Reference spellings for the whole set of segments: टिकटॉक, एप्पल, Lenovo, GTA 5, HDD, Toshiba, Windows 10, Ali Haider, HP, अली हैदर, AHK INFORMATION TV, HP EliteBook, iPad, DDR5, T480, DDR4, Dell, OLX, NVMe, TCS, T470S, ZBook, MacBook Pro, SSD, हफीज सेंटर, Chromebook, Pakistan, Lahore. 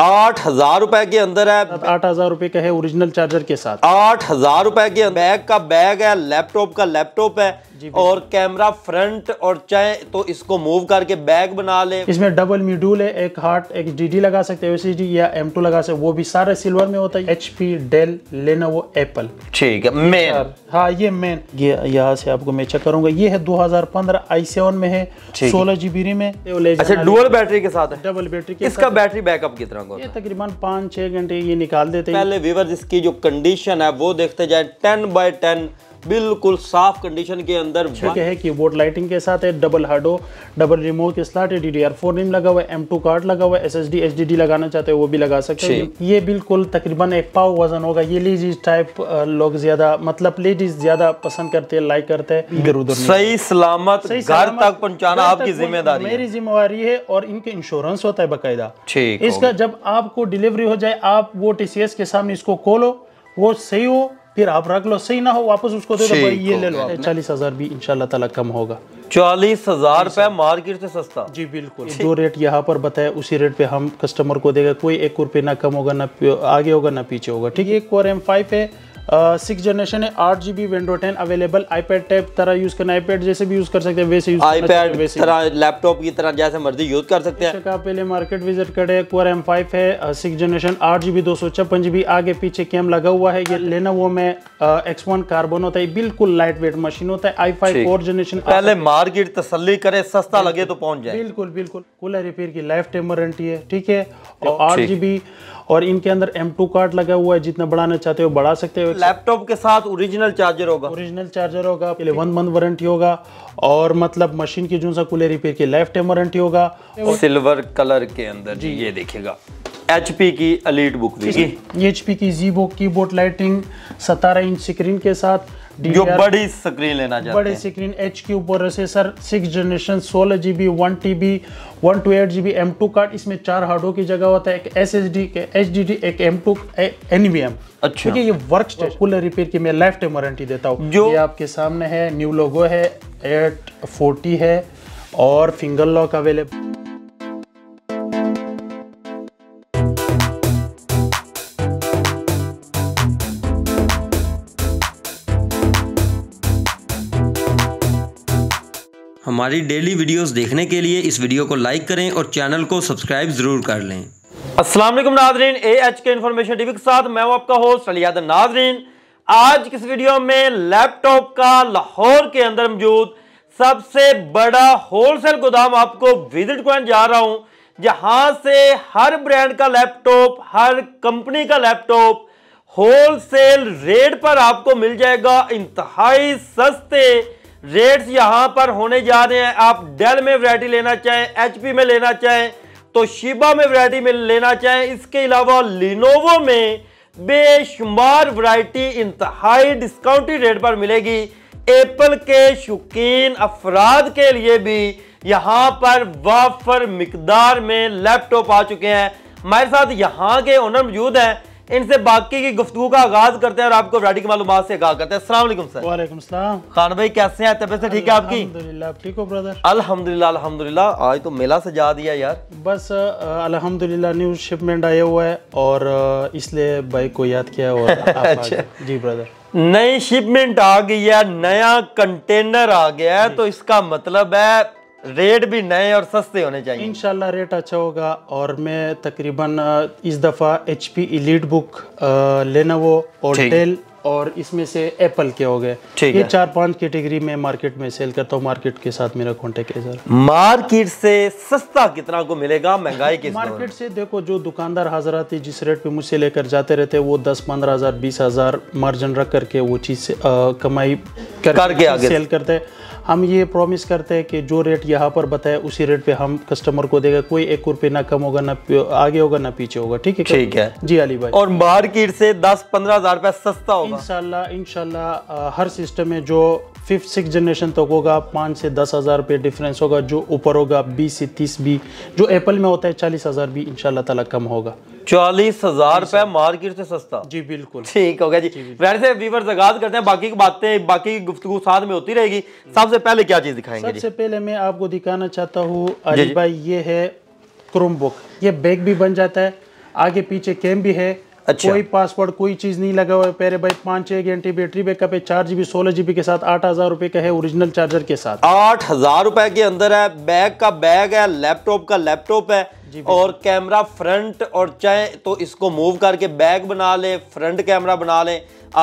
8,000 रुपए के अंदर है। 8,000 रुपए का है ओरिजिनल चार्जर के साथ। 8,000 रुपए के बैग का बैग है, लैपटॉप का लैपटॉप है, और कैमरा फ्रंट, और चाहे तो इसको मूव करके बैग बना ले। इसमें डबल मॉड्यूल है, एक हार्ट एक डीडी लगा सकते हो, एसडी या M2 लगा सकते, वो भी सारे सिल्वर में होता है। HP, डेल, लेनोवो, एप्पल, ठीक है मेन, हाँ ये मेन। ये यहाँ से आपको मैं चेक करूंगा, ये है 2015 i7 में है, 16 GB रैम में, डुअल बैटरी के साथ है, डबल बैटरी के। इसका बैटरी बैकअप कितना? ये तकरीबन 5-6 घंटे ये निकाल देते हैं। पहले व्यूअर्स इसकी जो कंडीशन है वो देखते जाए, 10 by 10 बिल्कुल साफ कंडीशन के अंदर है। कीबोर्ड लाइटिंग के साथ है, डबल हार्डो, डबल रिमोट के स्लॉट है, DDR4 रैम लगा हुआ है, M2 कार्ड लगा हुआ है, SSD HDD लगाना चाहते हो वो भी लगा सकते हो। ये बिल्कुल तकरीबन 1 पाव वजन होगा। ये लेडीज टाइप लोग ज्यादा, मतलब लेडीज ज्यादा पसंद करते हैं, लाइक करते हैं। सही सलामत घर तक पहुँचाना आपकी जिम्मेदारी, मेरी जिम्मेवारी है, और इनके इंश्योरेंस होता है बाकायदा। इसका जब आपको डिलीवरी हो जाए, आप वो TCS के सामने इसको खोलो, वो सही हो फिर आप रख लो, सही ना हो वापस उसको दे दो, ये ले लो। 40,000 भी इंशाल्लाह ताला कम होगा। 40,000 रुपए मार्केट से सस्ता। जी बिल्कुल, जो रेट यहाँ पर बताया उसी रेट पे हम कस्टमर को देगा, कोई 1 रुपये ना कम होगा, ना आगे होगा ना पीछे होगा। ठीक है, 1 कोर M5 है, 6 जनरेशन है, 8 GB window 10 available. iPad tab तरह यूज करना, iPad जैसे भी यूज कर सकते हैं, वैसे iPad वैसे लैपटॉप की तरह जैसे मर्जी यूज कर सकते हैं। आप पहले मार्केट विजिट करें। Core M5 है, 6 जनरेशन, 8 GB, 256 GB, आगे पीछे कैम लगा हुआ है। ये Lenovo में X1 कार्बन होता है, बिल्कुल लाइट वेट मशीन होता है। i5 4 generation. पहले मार्केट तसल्ली करे, सस्ता लगे तो पहुंच जाए। बिल्कुल बिल्कुल, कूलर रिपेयर की लाइफ टाइम वारंटी है। ठीक है, 8 GB, और इनके अंदर M2 कार्ड लगा हुआ है, जितना बढ़ाना चाहते हो बढ़ा सकते हो। लैपटॉप के साथ ओरिजिनल चार्जर होगा, पहले 1 मंथ वारंटी होगा, और मतलब मशीन की जो सा कूलर रिपेयर की लाइफ टाइम वारंटी होगा। और सिल्वर कलर के अंदर जी ये देखिएगा HP की एलीट बुक, HP की जी book, keyboard lighting, 17 inch screen के साथ, जो बड़ी स्क्रीन लेना चाहते हैं, बड़ी screen, HQ processor, 6 generation, 16 GB, 1 TB, 128 GB, M2 card, इसमें 4 हार्डों की जगह होता है, एक SSD, एक HDD, एक M2 NVMe। अच्छा, ये वर्क स्टेशन। कूलर रिपेयर की मैं लाइफ टाइम वारंटी देता हूँ। जो ये आपके सामने है, न्यू लोगो है, 840 है, और फिंगर लॉक अवेलेबल। हमारी डेली वीडियोस देखने के लिए इस वीडियो को लाइक करें और चैनल को सब्सक्राइब जरूर कर लें। अस्सलाम वालेकुम नाज़रीन, AHK इन्फॉर्मेशन टीवी के साथ मैं हूं आपका होस्ट अली हैदर। नाज़रीन, आज की इस वीडियो में लैपटॉप का लाहौर के अंदर मौजूद सबसे बड़ा होलसेल गोदाम आपको विजिट करने जा रहा हूँ, जहाँ से हर ब्रांड का लैपटॉप, हर कंपनी का लैपटॉप होलसेल रेट पर आपको मिल जाएगा। इंतहाई सस्ते रेट्स यहाँ पर होने जा रहे हैं। आप डेल में वैरायटी लेना चाहें, HP में लेना चाहें, तो शिबा में वैरायटी में लेना चाहें, इसके अलावा लिनोवो में बेशुमार वैरायटी इंतहाई डिस्काउंटी रेट पर मिलेगी। एप्पल के शौकीन अफराद के लिए भी यहाँ पर वाफर मिकदार में लैपटॉप आ चुके हैं। हमारे साथ यहाँ के ओनर मौजूद हैं, इनसे बाकी की गुफ्तगू का आगाज करते हैं और आपको वैरायटी की मालूमात से आगाह करते हैं। अस्सलाम वालेकुम सर। वालेकुम सलाम। खान भाई कैसे हैं? तबीयत से ठीक है आपकी? अल्हम्दुलिल्लाह, ठीक हो ब्रदर? अल्हम्दुलिल्लाह अल्हम्दुलिल्लाह। आज तो मेला सजा दिया यार, बस अल्हम्दुलिल्लाह न्यू शिपमेंट आया हुआ है और इसलिए भाई को याद किया। अच्छा जी ब्रदर, नई शिपमेंट आ गई है, नया कंटेनर आ गया है, तो इसका मतलब है रेट भी नए और सस्ते होने चाहिए। इंशाल्लाह रेट अच्छा होगा। और मैं तकरीबन इस दफ़ा HP EliteBook, Lenovo और Dell, और इसमें से एप्पल के हो गए, ये 4-5 कैटेगरी में मार्केट में सेल करता हूँ। मार्केट के साथ मेरा कॉन्टेक्ट है सर। मार्केट से सस्ता कितना को मिलेगा? महंगाई के मार्केट से देखो, जो दुकानदार हजरात जिस रेट पे मुझसे लेकर जाते रहते वो 10-15,000-20,000 मार्जिन रख करके वो चीज़ कमाई करके आगे सेल करते हैं। हम ये प्रॉमिस करते हैं कि जो रेट यहाँ पर बताया उसी रेट पे हम कस्टमर को देगा, कोई 1 रुपये ना कम होगा, ना आगे होगा ना पीछे होगा। ठीक है, ठीक है जी अली भाई। और मार्केट से 10-15,000 रुपये सस्ता होगा इंशाल्लाह। इंशाल्लाह हर सिस्टम में जो 5th-6th जनरेशन तक होगा 5 से 10,000 रुपये डिफरेंस होगा, जो ऊपर होगा 20 से 30 भी, जो एप्पल में होता है 40,000 भी इंशाल्लाह ताला कम होगा। 40,000 रुपए मार्केट से सस्ता। जी बिल्कुल, ठीक हो गया जी। वैसे व्यूअर्स आगाज करते हैं, बाकी की बातें, बाकी की गुफ्तगू साथ में होती रहेगी। सबसे पहले क्या चीज दिखाएंगे? सबसे पहले मैं आपको दिखाना चाहता हूँ अली भाई, ये है क्रोमबुक। ये बैग भी बन जाता है, आगे पीछे कैम भी है। अच्छा। कोई पासवर्ड कोई चीज़ नहीं लगा हुआ है प्यारे भाई। 5-6 घंटे बैटरी बैकअप है, 4 GB 16 GB के साथ 8,000 रुपये का है ओरिजिनल चार्जर के साथ। 8,000 रुपये के अंदर है, बैग का बैग है, लैपटॉप का लैपटॉप है और कैमरा फ्रंट, और चाहे तो इसको मूव करके बैक बना ले, फ्रंट कैमरा बना ले,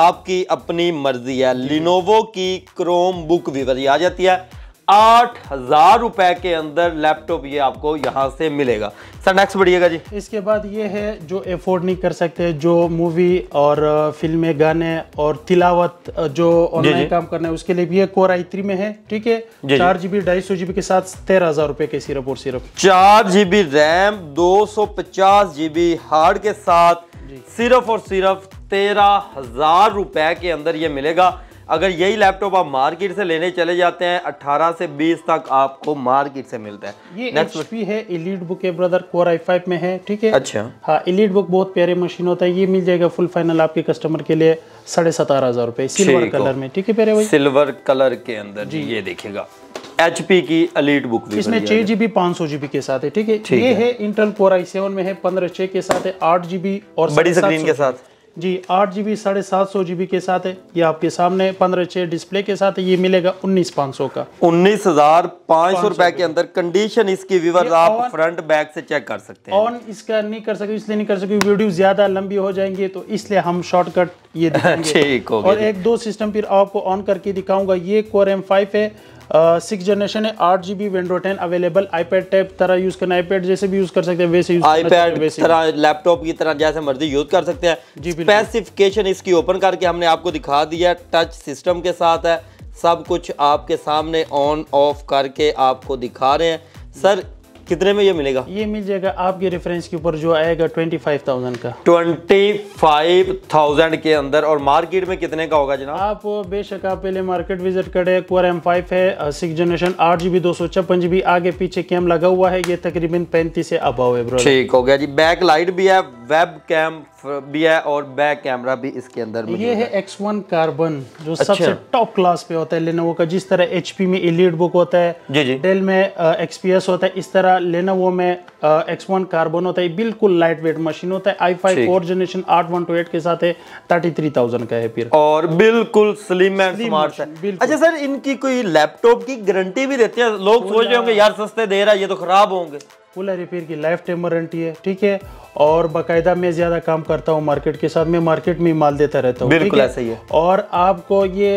आपकी अपनी मर्जी है। लिनोवो की क्रोम बुक भी आ जाती है 8,000 रुपए के अंदर लैपटॉप ये आपको यहाँ से मिलेगा। सर नेक्स्ट बढ़िएगा जी। इसके बाद ये है जो अफोर्ड नहीं कर सकते, जो मूवी और फिल्में, गाने और तिलावत जो ऑनलाइन काम करना है उसके लिए भी ये कोर i3 में है, ठीक है। 4 GB 256 GB के साथ 13,000 रुपए के सिर्फ और सिर्फ। 4 GB रैम 250 GB हार्ड के साथ सिर्फ और सिर्फ 13,000 रुपए के अंदर ये मिलेगा। अगर यही लैपटॉप आप मार्केट से लेने चले जाते हैं 18 से 20 तक आपको मार्केट से मिलता है। ये HP है EliteBook के ब्रदर, कोर i5 में है, ठीक है। अच्छा। हाँ, EliteBook बहुत प्यारे मशीन होता है, ये मिल जाएगा फुल फाइनल आपके कस्टमर के लिए 17,500 रुपए सिल्वर कलर में, ठीक है प्यारे भाई, सिल्वर कलर के अंदर जी। ये देखिएगा HP की EliteBook भी इसमें 6 GB 500 GB के साथ है, ठीक है। ये है इंटेल कोर i7 में है, 15K के साथ है, 8 GB और बड़ी स्क्रीन के साथ जी, 8 GB 750 GB के साथ है। ये आपके सामने 15:6 डिस्प्ले के साथ है, ये मिलेगा 19,500 का, 19,500 रुपए के अंदर। कंडीशन इसकी व्यूअर्स आप फ्रंट बैक से चेक कर सकते हैं। ऑन इसका नहीं कर सकते, इसलिए नहीं कर सकते वीडियो ज्यादा लंबी हो जाएंगे, तो इसलिए हम शॉर्टकट ये दिखाएंगे। और एक दो सिस्टम फिर आपको ऑन करके दिखाऊंगा। ये कोर M5 है, 6th जनरेशन है, 8 GB Windows 10 available. IPad tab तरह यूज करना, आईपैड जैसे भी यूज कर सकते हैं, वैसे यूज आईपैड तरह लैपटॉप की तरह जैसे मर्जी यूज कर सकते हैं। स्पेसिफिकेशन इसकी ओपन करके हमने आपको दिखा दिया, टच सिस्टम के साथ है, सब कुछ आपके सामने ऑन ऑफ करके आपको दिखा रहे हैं। सर कितने में ये मिलेगा? ये मिल जाएगा आपके रेफरेंस के ऊपर जो आएगा 25,000 का, 25,000 के अंदर। और मार्केट में कितने का होगा जनाब? आप बेशक आप पहले मार्केट विजिट करें। कोर M5 है 6th जनरेशन, 8 GB 256 GB, आगे पीछे कैम लगा हुआ है, ये तकरीबन 35 से अबव है ब्रो, ठीक हो गया जी। बैक लाइट भी है, वेब कैम भी है और बैक कैमरा भी इसके अंदर। ये है X1 कार्बन जो सबसे टॉप क्लास पे होता है लेनोवो का। जिस तरह HP में EliteBook होता है, डेल में XPS होता है, इस तरह लेनोवो में X1 कार्बन होता है। बिल्कुल लाइट वेट मशीन होता है। i5 4th जनरेशन 8 के साथ है, 33,000 का है फिर, और बिल्कुल स्लिम एंड स्मार्ट है। अच्छा सर, इनकी कोई लैपटॉप की गारंटी भी देते हैं? लोग सोच रहे होंगे यार सस्ते दे रहा है, ये तो खराब होंगे। फुल रिपेयर की लाइफ टाइम वारंटी है, ठीक है। और बाकायदा मैं ज़्यादा काम करता हूँ मार्केट के साथ, मैं मार्केट में माल देता रहता हूँ, बिल्कुल ऐसा ही है। और आपको ये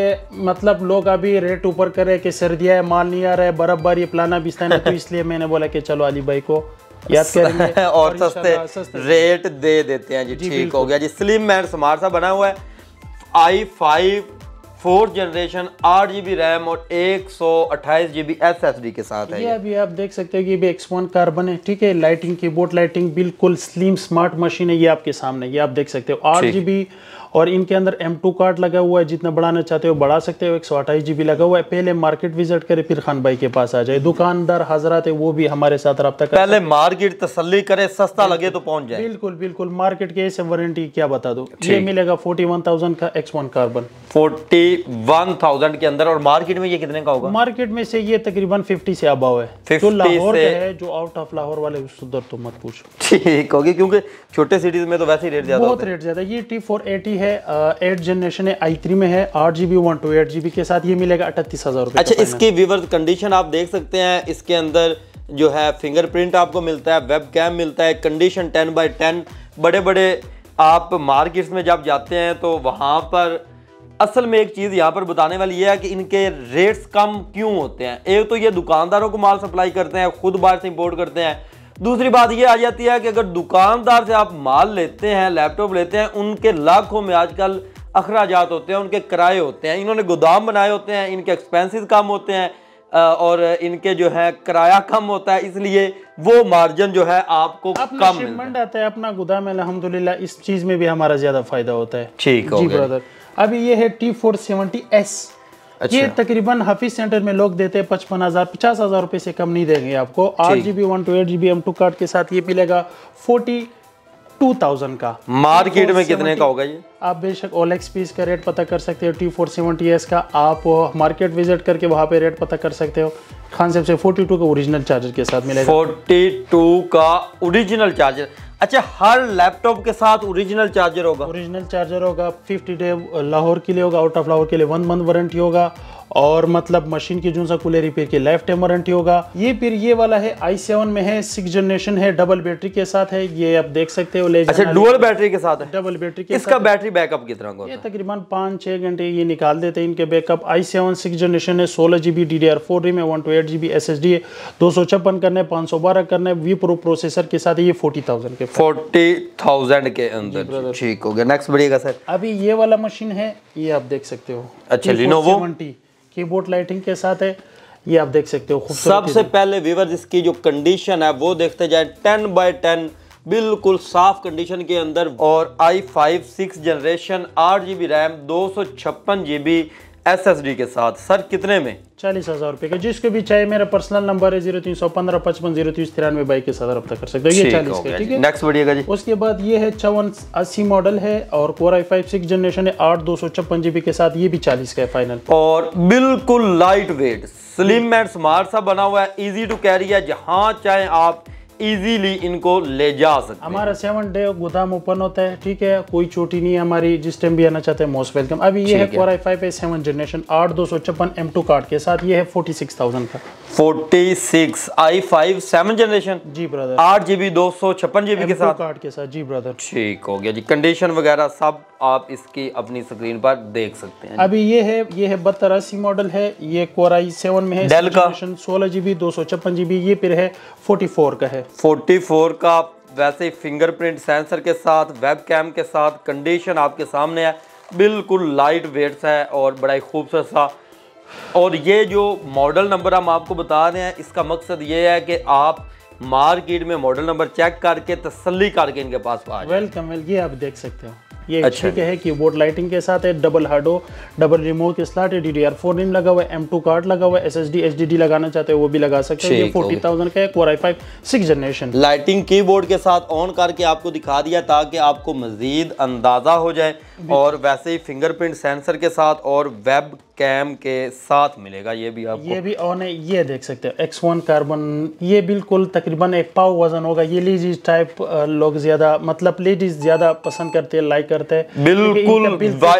मतलब लोग अभी रेट ऊपर करे कि सर्दियाँ है, माल नहीं आ रहा है, बर्फबारी, फलाना बिस्ताना है, तो इसलिए मैंने बोला कि चलो अली भाई को याद करेंगे और सस्ते रेट दे देते हैं जी, ठीक हो गया जी। स्लिम एंड स्मार्ट सा बना हुआ है। i5 4th generation 8 GB RAM और 128 GB SSD के साथ है। ये अभी आप देख सकते हो कि ये भी X1 कार्बन है, ठीक है। लाइटिंग, कीबोर्ड लाइटिंग बिल्कुल स्लिम स्मार्ट मशीन है। ये आपके सामने ये आप देख सकते हो 8 GB, और इनके अंदर M2 कार्ड लगा हुआ है, जितना बढ़ाना चाहते हो बढ़ा सकते हो। 128 GB लगा हुआ है। पहले मार्केट विजिट करें, फिर खान भाई के पास आ जाए। दुकानदार हजरात है वो भी हमारे साथ रब्ता करें, पहले मार्केट तसल्ली करें, सस्ता लगे तो पहुंच जाए। बिल्कुल बिल्कुल, मार्केट के ऐसे वारंटी क्या बता दो। ये मिलेगा 41,000 का X1 कार्बन, 41,000 के अंदर। और मार्केट में ये कितने का होगा? मार्केट में से ये तकरीबन 50 से अबव है, जो लाहौर से है, जो आउट ऑफ लाहौर वाले उस उधर तो मत पूछो, ठीक होगी, क्योंकि छोटे सिटीज में तो वैसे ही रेट ज्यादा, बहुत रेट ज्यादा। ये T480 है, 8th जनरेशन है, i3 में है, 8 GB 128 GB के साथ, ये मिलेगा 38,000 रुपए। अच्छा, इसकी व्यूअर्स कंडीशन आप देख सकते हैं। इसके अंदर जो है फिंगरप्रिंट आपको मिलता है, वेब कैम मिलता है, कंडीशन 10x10। बड़े बड़े आप मार्केट्स में जब जाते हैं तो वहाँ पर असल में एक चीज़ यहाँ पर बताने वाली है कि इनके रेट्स कम क्यों होते हैं। एक तो ये दुकानदारों को माल सप्लाई करते हैं, खुद बाहर से इंपोर्ट करते हैं। दूसरी बात ये आ जाती है कि अगर दुकानदार से आप माल लेते हैं, लैपटॉप लेते हैं, उनके लाखों में आजकल अखराजात होते हैं, उनके किराए होते हैं, इन्होंने गोदाम बनाए होते हैं, इनके एक्सपेंसेस कम होते हैं और इनके जो है किराया कम होता है, इसलिए वो मार्जिन जो है आपको कम मिलता है। अपना गोदाम है अल्हम्दुलिल्लाह, इस चीज़ में भी हमारा ज़्यादा फ़ायदा होता है, ठीक है ब्रदर। अभी ये है T470S। अच्छा। ये तकरीबन हफीज सेंटर में लोग देते हैं 55,000 50,000 रुपये से कम नहीं देंगे आपको। 8 GB 128 GB M2 कार्ड के साथ ये मिलेगा 42,000 का। मार्केट में कितने का होगा ये? आप बेशक OLX पीस का रेट पता कर सकते हो। T470S का आप मार्केट विजिट करके वहाँ पे रेट पता कर सकते हो। खान साहब से 42 का ओरिजिनल चार्जर के साथ मिलेगा, 42 का ओरिजिनल चार्जर। अच्छा, हर लैपटॉप के साथ ओरिजिनल चार्जर होगा? ओरिजिनल चार्जर होगा, 50 डे लाहौर के लिए होगा, आउट ऑफ लाहौर के लिए 1 मंथ वारंटी होगा, और मतलब मशीन की जो सा कूलर रिपेयर की लाइफ टाइम वारंटी होगा। ये फिर ये वाला है i7 में है, 6 जनरेशन है, डबल बैटरी के साथ है, ये आप देख सकते हो। अच्छा, डुअल बैटरी के साथ है, डबल बैटरी के इसका साथ बैटरी बैकअप कितना होगा? ये तकरीबन 5-6 घंटे ये निकाल देते हैं इनके बैकअप। i7 6 जनरेशन है, 16 GB DDR4 रैम है, 128 GB SSD है, 256 करना है, 512 करना है, वी प्रो प्रोसेसर के साथ है, ये 40,000 के 40,000 के अंदर। ठीक हो गया, नेक्स्ट बढ़िएगा सर। अभी ये वाला मशीन है, ये आप देख सकते हो। अच्छा, Lenovo कीबोर्ड लाइटिंग के साथ है, ये आप देख सकते हो। सबसे पहले व्यूअर्स इसकी जो कंडीशन है वो देखते जाए, 10/10 बिल्कुल साफ कंडीशन के अंदर, और i5 6 generation 8 GB RAM 256 GB SSD के साथ। सर कितने में? 40,000 रुपये का। जिसको भी चाहिए मेरा पर्सनल नंबर है 03115550393 बाइक के साथ रब्ता कर सकते हो। ये 40 का, ठीक है। नेक्स्ट बढ़िएगा जी। उसके बाद ये है 5480 मॉडल है, और Core i5 6 जनरेशन है, 8 256 GB के साथ, ये भी 40 का है फाइनल। और बिल्कुल light weight, slim and smart सा बना हुआ है, इजी टू कैरी है, जहाँ चाहे आप इजीली इनको ले जा सकते हैं। हमारा 7 डे गोदाम ओपन होता है, ठीक है, कोई छोटी नहीं है हमारी, जिस टाइम भी आना चाहते हैं मोस्ट वेलकम। अभी ये है Core i5 है, 7 जनरेशन 8 256 M2 कार्ड के साथ, ये है 46,000 का। 46 i5 7 जनरेशन जी ब्रदर, 8 GB 256 GB के साथ, M2 कार्ड के साथ जी ब्रदर। ठीक हो गया जी, कंडीशन वगैरह सब आप इसकी अपनी स्क्रीन पर देख सकते हैं। अभी ये है 7280 मॉडल है, ये Core i7 में है, डेल का, 16 GB 256 GB, ये फिर है 44 का है, 44 का। वैसे फिंगरप्रिंट सेंसर के साथ, वेबकैम के साथ, कंडीशन आपके सामने है, बिल्कुल लाइट वेट है और बड़ा ही खूबसूरत सा। और ये जो मॉडल नंबर हम आपको बता रहे हैं, इसका मकसद ये है कि आप मार्केट में मॉडल नंबर चेक करके तसल्ली करके इनके पास आ जाए। वेलकम वेल, ये आप देख सकते हो, ये अच्छा है, कीबोर्ड लाइटिंग के साथ है, डबल हार्डो, डबल रिमोट के स्लॉट है, DDR4 रैम लगा हुआ है, M2 कार्ड लगा हुआ है, SSD HDD लगाना चाहते हो वो भी लगा सकते हो। ये 40,000 का है, Core i5 6 generation. Lighting keyboard के साथ ऑन करके आपको दिखा दिया ताकि आपको मजीद अंदाजा हो जाए, और वैसे ही फिंगरप्रिंट सेंसर के साथ और वेब कैम के साथ मिलेगा। ये भी आपको, ये भी ऑन है, ये देख सकते हो X1 कार्बन, ये बिल्कुल तकरीबन 1 पाव वजन होगा। ये लेडीज टाइप लोग ज्यादा, मतलब लेडीज ज्यादा पसंद करते हैं, लाइक करते हैं। बिल्कुल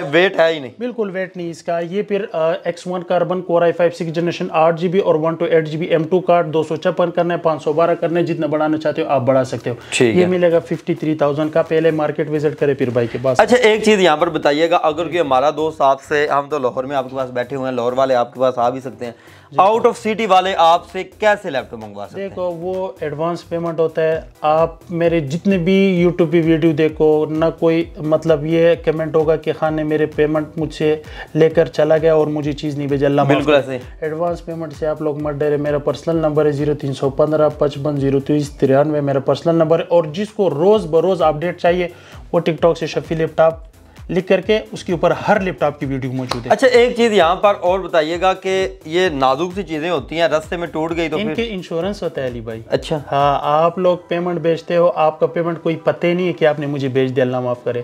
वेट है ही नहीं, बिल्कुल वेट नहीं इसका। ये फिर X1 carbon Core i5 6 generation 8 GB और 128 GB M2 कार्ड, 256 करना है, 512 करना है, जितना बढ़ाना चाहते हो आप बढ़ा सकते हो। ये मिलेगा 53,000 का। पहले मार्केट विजिट करे फिर भाई के पास। अच्छा, एक चीज यहाँ पर बताइएगा, अगर कोई हमारा दोस्त आपसे, हम तो लाहौर में आपके पास बैठे हुए हैं, लाहौर वाले आपके पास आ भी सकते हैं, आउट ऑफ सिटी वाले आपसे कैसे लैपटॉप मंगवा सकते हैं? देखो, वो एडवांस पेमेंट होता है। आप मेरे जितने भी यूट्यूब पे वीडियो देखो ना, कोई मतलब ये कमेंट होगा कि खान ने मेरे पेमेंट मुझसे लेकर चला गया और मुझे चीज़ नहीं भेजा, बिल्कुल ऐसे एडवांस पेमेंट से आप लोग मत डरे। मेरा पर्सनल नंबर है 03115550393 मेरा पर्सनल नंबर है। और जिसको रोज़ बरोज़ अपडेट चाहिए वो टिकटॉक से शफी लैपटॉप लिख करके, उसके ऊपर हर लैपटॉप की वीडियो मौजूद है। अच्छा, एक चीज़ यहाँ पर और बताइएगा कि ये नाजुक सी चीज़ें होती हैं, रास्ते में टूट गई तो इनके इंश्योरेंस होता है अली भाई। अच्छा, हाँ, आप लोग पेमेंट भेजते हो, आपका पेमेंट कोई पते नहीं है कि आपने मुझे भेज दिया, अल्लाह माफ़ करे,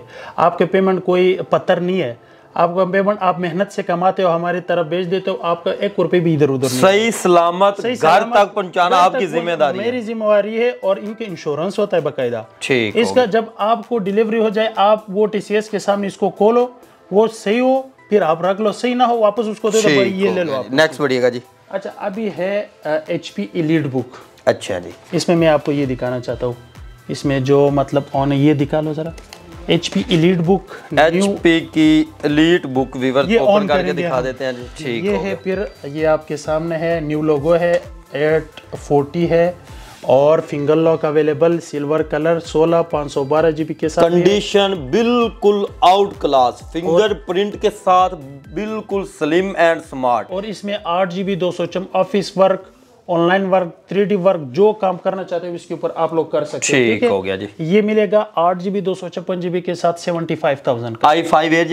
आपके पेमेंट कोई पत्थर नहीं है, आपका पेमेंट आप मेहनत से कमाते हो, हमारी तरफ बेच देते हो, आपका 1 रुपये भी इधर उधर सही सलामत घर तक पहुंचाना आपकी जिम्मेदारी, मेरी जिम्मेवारी है। और इनके इंश्योरेंस होता है बाकायदा, इसका जब आपको डिलीवरी हो जाए आप वो TCS के सामने इसको खोलो, वो सही हो फिर आप रख लो, सही ना हो वापस उसको दे दो, ये ले लो। नेक्स्ट बढ़िएगा जी। अच्छा, अभी है HP EliteBook। अच्छा जी, इसमें मैं आपको ये दिखाना चाहता हूँ, इसमें जो मतलब ऑन है, ये दिखा लो जरा, HP EliteBook, HP की EliteBook व्यूअर्स ओपन करके दिखा देते हैं। ठीक, ये है फिर, ये आपके सामने है, न्यू लोगो है, 840 है और finger lock available, silver colour, 16 512 GB के साथ, कंडीशन बिल्कुल आउट क्लास, फिंगरप्रिंट के साथ, बिल्कुल स्लिम एंड स्मार्ट। और इसमें 8 GB 256 office work, online work, 3D work, जो काम करना चाहते हो इसके ऊपर आप लोग कर सकते हैं। ठीक हो गया जी। ये मिलेगा 8 GB 256 GB के साथ 75,000 का। i5 8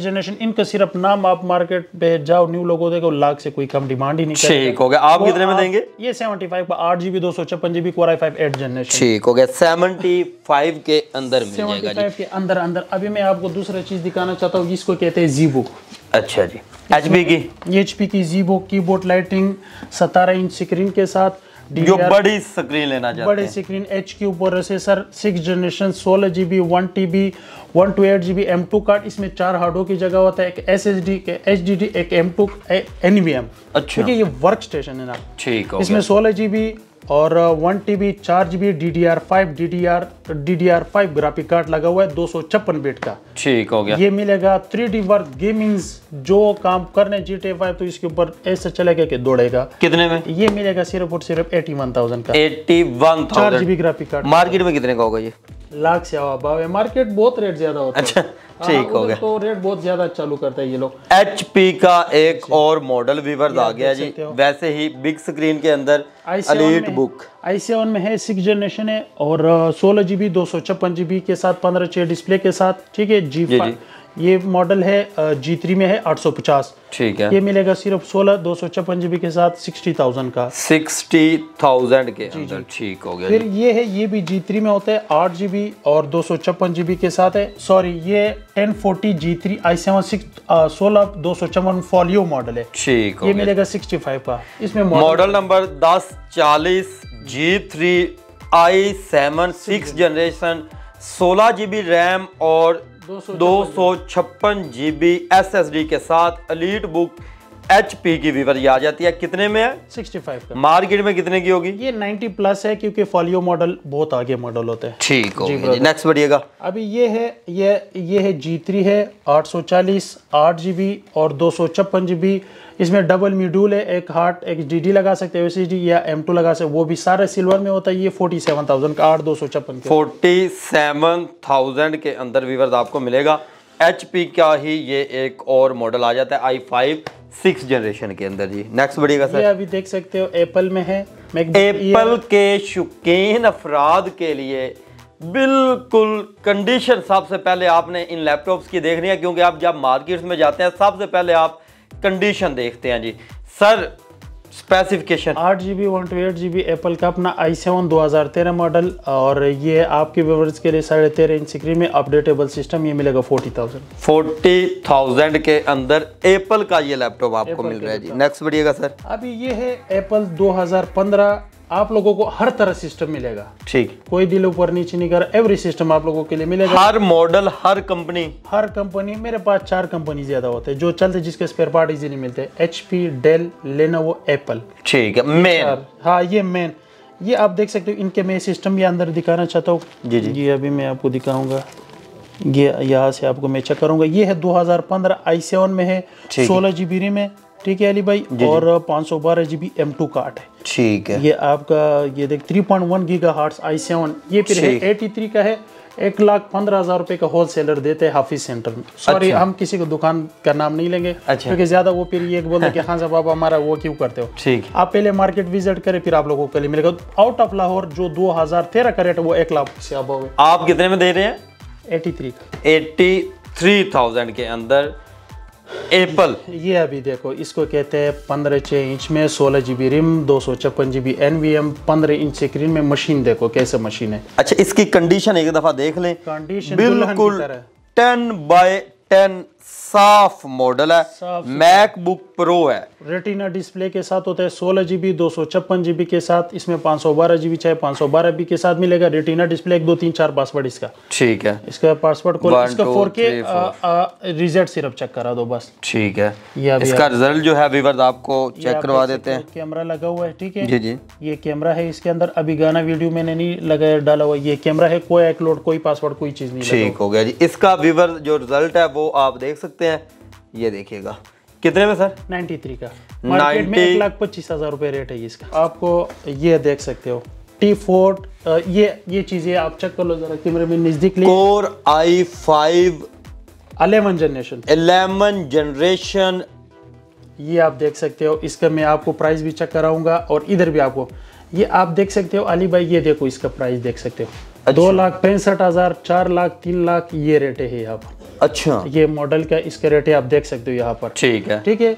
generation. इनका सिर्फ नाम, आप मार्केट पे जाओ न्यू लोगों देखो, लाख से कोई कम डिमांड ही नहीं। ठीक हो गया, आप कितने में देंगे? ये 75 का, 8 GB 256 GB Core i5 8 generation. ठीक हो गया, 75 के अंदर मिल जाएगा जी, 75 के अंदर अंदर। अभी मैं आपको दूसरा चीज दिखाना चाहता हूँ, जिसको कहते हैं ZBook। अच्छा जी, HP की ZBook keyboard lighting, 17 inch screen के साथ, जो बड़ी स्क्रीन लेना चाहते हैं, बड़ी screen H Q processor 6 generation 16 GB 1 TB 128 GB M2 card, इसमें 4 हार्डों की जगह होता है, एक SSD के HDD एक M2 NVMe। अच्छा, क्योंकि ये वर्क स्टेशन है ना, ठीक है। इसमें 16 GB और 1 TB 4 GB DDR5 graphic card लगा हुआ है 256 बिट का, ठीक हो गया। ये मिलेगा 3D वर्क गेमिंग्स जो काम करने GTA 5 तो इसके ऊपर ऐसा चलेगा कि दौड़ेगा। कितने में ये मिलेगा? सिर्फ और सिर्फ 81,000 का, 81,000 4 GB ग्राफिक कार्ड। मार्केट में कितने का होगा ये? लाख से अभाव है, मार्केट बहुत रेट ज्यादा होता है। अच्छा, ठीक हो गया। तो रेट बहुत ज्यादा चालू करता है ये लोग। HP का एक और मॉडल व्यूअर्स आ गया जी, वैसे ही बिग स्क्रीन के अंदर EliteBook i7 में है, 6 जनरेशन है और 16 GB 256 GB के साथ 15:6 डिस्प्ले के साथ, ठीक है। G5 ये मॉडल है, G3 में है 850, ठीक है। ये मिलेगा सिर्फ 16 256 GB के साथ 60,000 का, 60,000 के अंदर, ठीक हो गया। फिर ये है, ये भी G3 में होता है, 8 GB और 256 GB के साथ है, सॉरी ये 1040 G3 i7 16 256 फॉलियो मॉडल है, ठीक है। ये मिलेगा 65 का, इसमें model number 1040 G3 i7 6 generation 16 GB RAM और 256 GB SSD के साथ EliteBook HP की वीवर आ जाती है। कितने में है? 65 का। मार्केट में कितने की होगी? ये 90 प्लस है क्योंकि फॉलियो मॉडल बहुत आगे मॉडल होते हैं, ठीक है। नेक्स्ट बढ़िएगा। अभी ये है, ये है G3 है 840 8 GB और 256 GB, इसमें डबल मॉड्यूल है, एक हार्ड एक DD लगा सकते हैं, SSD या M2 लगा सकते, वो भी सारा सिल्वर में होता है। ये 47,000 का, 8 256 के, 47,000 के अंदर वीवर आपको मिलेगा। HP का ही ये एक और मॉडल आ जाता है i5 6 जनरेशन के अंदर जी। Next बढ़िएगा sir. ये अभी देख सकते हो एप्पल में है, एप्पल के शौकीन अफराद के लिए बिल्कुल कंडीशन सबसे पहले आपने इन लैपटॉप्स की देखनी है, क्योंकि आप जब मार्केट्स में जाते हैं सबसे पहले आप कंडीशन देखते हैं जी। Sir specification 8 GB 128 GB एप्पल का अपना i7 2013 मॉडल, और ये आपके व्यूअर्स के लिए 13.5 इंच स्क्रीन में अपडेटेबल सिस्टम, ये मिलेगा 40,000 के अंदर एप्पल का ये लैपटॉप आपको मिल रहा है जी। Next बढ़िएगा sir. अभी ये है एप्पल 2015, आप लोगों को हर तरह सिस्टम मिलेगा, ठीक, कोई दिल ऊपर नीचे नहीं कर, एवरी सिस्टम आप लोगों के लिए मिलेगा, हर मॉडल हर कंपनी, हर कंपनी। मेरे पास 4 कंपनी ज्यादा होते हैं जो चलते, जिसके स्पेयर पार्ट इजीली मिलते हैं, HP डेल लेनोवो एप्पल, ठीक है। मेन, हाँ ये मेन, ये आप देख सकते हो, इनके मैं सिस्टम भी अंदर दिखाना चाहता हूँ जी। जी अभी मैं आपको दिखाऊंगा, ये यहाँ से आपको मैं चेक करूंगा। ये है 2015 i7 में है, 16 GB रैम है, ठीक है अली भाई, और 512 GB M2 कार्ड है, ठीक है। ये आपका ये देख 3.1 GHz i7, ये फिर है 83 का है, 1,15,000 रुपए का होलसेलर देते हैं हाफिज सेंटर में। सॉरी, अच्छा, हम किसी को दुकान का नाम नहीं लेंगे, अच्छा, क्योंकि ज्यादा वो फिर ये बोलते हैं कि हाँ साहब आप हमारा वो क्यों करते हो, ठीक। आप पहले मार्केट विजिट करें, फिर आप लोगों के लिए मिलेगा। आउट ऑफ लाहौर जो 2013 का रेट है वो 1 लाख से अबव है। आप कितने में दे रहे हैं? 83,000 के अंदर एप्पल। ये अभी देखो, इसको कहते हैं 15.6 इंच में 16 GB RAM, 256 GB NVM, 15 inch screen में। मशीन देखो कैसे मशीन है। अच्छा, इसकी कंडीशन एक दफा देख लें। कंडीशन बिल्कुल 10 by 10 साफ मॉडल है, मैकबुक प्रो है, रेटिना डिस्प्ले के साथ होता है, 16 GB 256 GB के साथ, इसमें 512 GB चाहे 512 GB के साथ मिलेगा। रेटिना डिस्प्ले 1 2 3 4 पासवर्ड इसका, ठीक है। इसका पासवर्ड को, इसका 4K रिजल्ट सिर्फ चेक करा दो बस, ठीक है। इसका रिजल्ट जो है व्यूअर्स आपको चेक करवा देते हैं। कैमरा लगा हुआ है, ठीक है जी जी, ये कैमरा है इसके अंदर। अभी गाना वीडियो मैंने नहीं लगाया, डाला हुआ ये कैमरा है, कोई अपलोड कोई पासवर्ड कोई चीज नहीं, ठीक हो गया जी। इसका व्यूअर्स जो रिजल्ट है वो आप देख सकते हैं, ये देखिएगा। कितने में सर? 93 का, मार्केट में 1,25,000 रुपए रेट है इसका। आपको ये देख सकते हो T4, ये चीजें आप चेक कर लो जरा कैमरे में नजदीक। कोर i5 11 जनरेशन ये आप देख सकते हो। इसका मैं आपको प्राइस भी चेक कराऊंगा और इधर भी आपको ये आप देख सकते हो अली भाई। ये देखो इसका प्राइस देख सकते हो। अच्छा। 2,65,000, 4 लाख, 3 लाख ये रेट है यहाँ पर। अच्छा, ये मॉडल का इसका रेट है, आप देख सकते हो यहाँ पर, ठीक है ठीक है।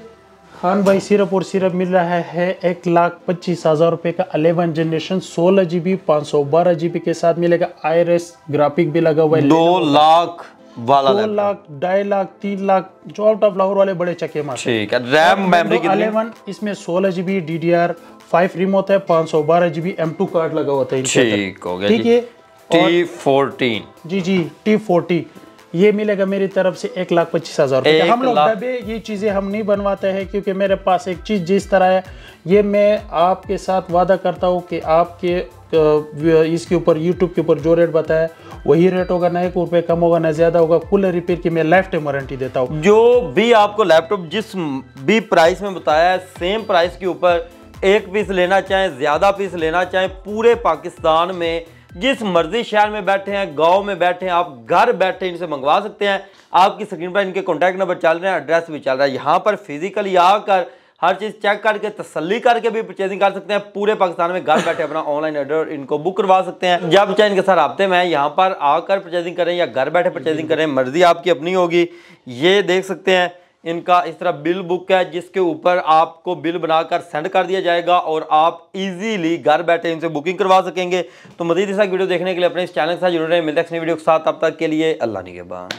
खान भाई सिर्फ और सिर्फ मिल रहा है 1,25,000 रुपए का। 11 जनरेशन 16 GB 512 GB के साथ मिलेगा। IRS ग्राफिक भी लगा हुआ है। 2 लाख वाला 2 लाख, 2.5 लाख, 3 लाख जो आउट ऑफ लाहौर वाले बड़े चक्के मारते हैं। ठीक है। रैम मेमोरी 11 इसमें 16 GB DDR 5 रिम होता है, 512 GB M2 कार्ड लगा होता है। ठीक हो गया, ठीक है। T14 जी जी T40 ये मिलेगा मेरी तरफ से 1,25,000 रुपये। हम लोग ये चीज़ें हम नहीं बनवाते हैं क्योंकि मेरे पास एक चीज़ जिस तरह है ये मैं आपके साथ वादा करता हूँ कि आपके इसके ऊपर यूट्यूब के ऊपर जो रेट बताया वही रेट होगा, ना एक रुपये कम होगा ना ज़्यादा होगा। कूलर रिपेयर की मैं लाइफ टाइम वारंटी देता हूँ। जो भी आपको लैपटॉप जिस भी प्राइस में बताया है सेम प्राइस के ऊपर एक पीस लेना चाहें, ज़्यादा पीस लेना चाहें, पूरे पाकिस्तान में जिस मर्जी शहर में बैठे हैं, गांव में बैठे हैं, आप घर बैठे इनसे मंगवा सकते हैं। आपकी स्क्रीन पर इनके कॉन्टैक्ट नंबर चल रहे हैं, एड्रेस भी चल रहा है। यहाँ पर फिजिकली आकर हर चीज़ चेक करके तसल्ली करके भी परचेजिंग कर सकते हैं। पूरे पाकिस्तान में घर बैठे अपना ऑनलाइन ऑर्डर इनको बुक करवा सकते हैं। जब चाहे इनके साथ रब्ते में यहाँ पर आकर परचेजिंग करें या घर बैठे परचेजिंग करें, मर्जी आपकी अपनी होगी। ये देख सकते हैं इनका इस तरह बिल बुक है जिसके ऊपर आपको बिल बनाकर सेंड कर दिया जाएगा और आप इजीली घर बैठे इनसे बुकिंग करवा सकेंगे। तो मज़ीद इस वीडियो देखने के लिए अपने इस चैनल के साथ जुड़े रहें। मिलते हैं नेक्स्ट वीडियो के साथ, तब तक के लिए अल्लाह निगहबान।